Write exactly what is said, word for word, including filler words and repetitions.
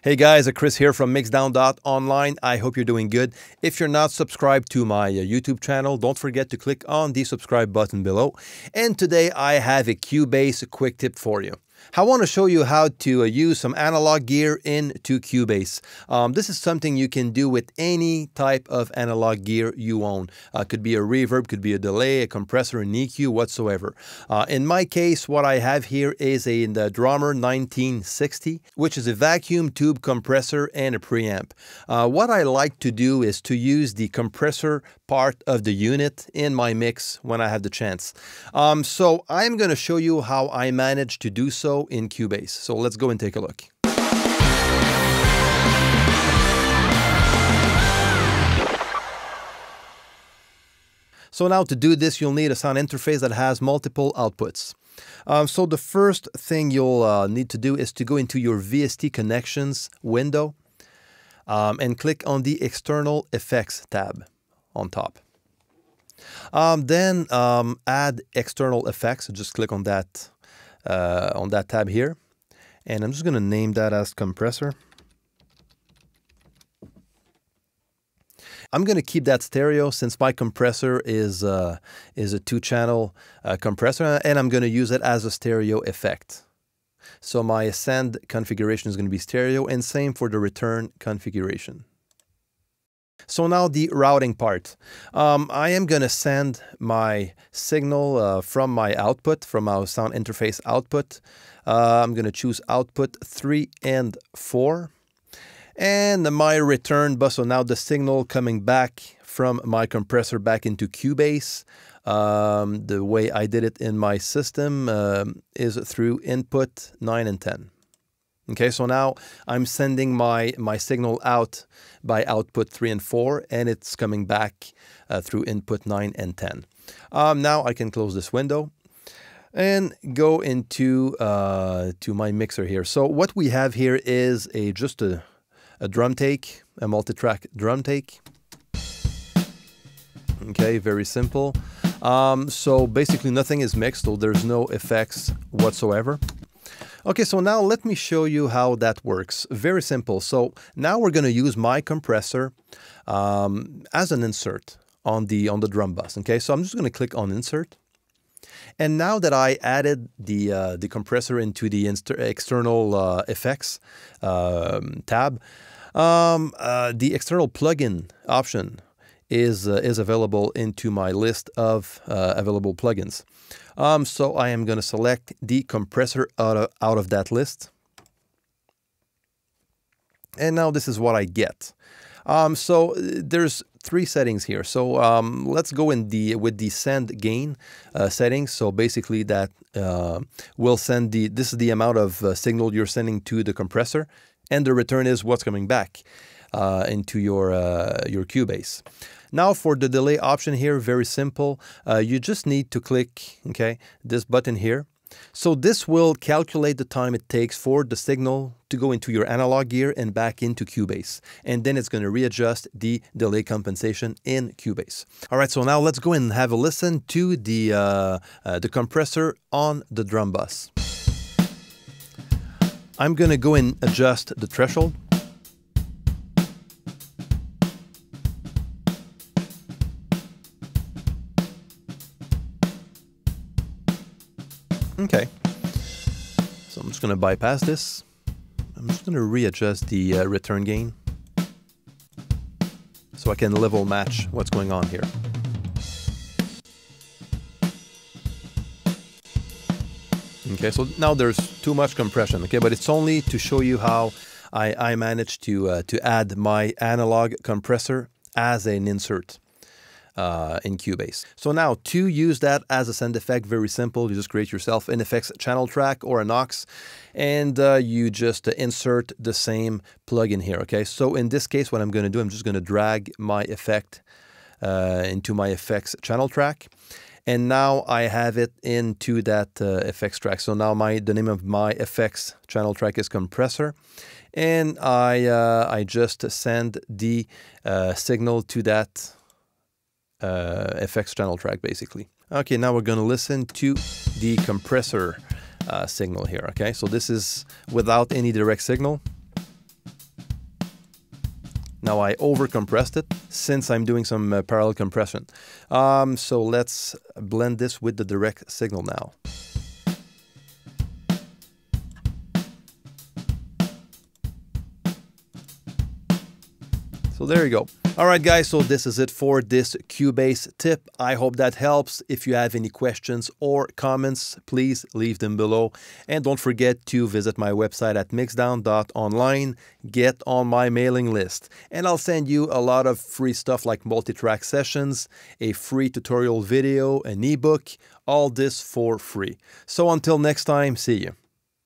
Hey guys, Chris here from Mixdown dot online. I hope you're doing good. If you're not subscribed to my YouTube channel, don't forget to click on the subscribe button below. And today I have a Cubase quick tip for you. I want to show you how to uh, use some analog gear into Cubase. Um, this is something you can do with any type of analog gear you own. Uh, could be a reverb, could be a delay, a compressor, an E Q, whatsoever. Uh, in my case, what I have here is a the Drawmer nineteen sixty, which is a vacuum tube compressor and a preamp. Uh, what I like to do is to use the compressor part of the unit in my mix when I have the chance. Um, so I'm going to show you how I managed to do so in Cubase. So let's go and take a look. So now to do this, you'll need a sound interface that has multiple outputs. Um, so the first thing you'll uh, need to do is to go into your V S T Connections window um, and click on the External Effects tab on top. Um, then um, add external effects. Just click on that Uh, on that tab here, and I'm just going to name that as compressor. I'm going to keep that stereo since my compressor is uh, is a two-channel uh, compressor, and I'm going to use it as a stereo effect. So my send configuration is going to be stereo, and same for the return configuration. So now the routing part. Um, I am going to send my signal uh, from my output, from our sound interface output. Uh, I'm going to choose output three and four. And my return bus, so now the signal coming back from my compressor back into Cubase. Um, the way I did it in my system um, is through input nine and ten. Okay, so now I'm sending my, my signal out by output three and four, and it's coming back uh, through input nine and ten. Um, now I can close this window and go into uh, to my mixer here. So what we have here is a just a, a drum take, a multi-track drum take. Okay, very simple. Um, so basically nothing is mixed, so there's no effects whatsoever. Okay, so now let me show you how that works. Very simple. So now we're going to use my compressor um, as an insert on the on the drum bus. Okay, so I'm just going to click on insert. And now that I added the uh, the compressor into the external uh, effects um, tab, um, uh, the external plugin option is uh, is available into my list of uh, available plugins. Um, so I am going to select the compressor out of, out of that list. And now this is what I get. Um, so there's three settings here. So um, let's go in the with the send gain uh, settings. So basically that uh, will send the, this is the amount of uh, signal you're sending to the compressor, and the return is what's coming back uh, into your, uh, your Cubase. Now for the delay option here, very simple. Uh, you just need to click, okay, this button here. So this will calculate the time it takes for the signal to go into your analog gear and back into Cubase. And then it's going to readjust the delay compensation in Cubase. All right, so now let's go and have a listen to the, uh, uh, the compressor on the drum bus. I'm going to go and adjust the threshold. Okay, so I'm just going to bypass this. I'm just going to readjust the uh, return gain so I can level match what's going on here. Okay, so now there's too much compression, okay, but it's only to show you how I, I managed to, uh, to add my analog compressor as an insert. Uh, in Cubase. So now to use that as a send effect, very simple. You just create yourself an effects channel track or an aux, and uh, you just uh, insert the same plugin here. Okay. So in this case, what I'm going to do, I'm just going to drag my effect uh, into my effects channel track, and now I have it into that uh, effects track. So now my the name of my effects channel track is compressor, and I uh, I just send the uh, signal to that Uh, effects channel track, basically. Okay, now we're going to listen to the compressor uh, signal here. Okay, so this is without any direct signal. Now I overcompressed it since I'm doing some uh, parallel compression. Um, so let's blend this with the direct signal now. So there you go. All right, guys, so this is it for this Cubase tip. I hope that helps. If you have any questions or comments, please leave them below. And don't forget to visit my website at mixdown dot online. Get on my mailing list. And I'll send you a lot of free stuff like multi-track sessions, a free tutorial video, an ebook, all this for free. So until next time, see you.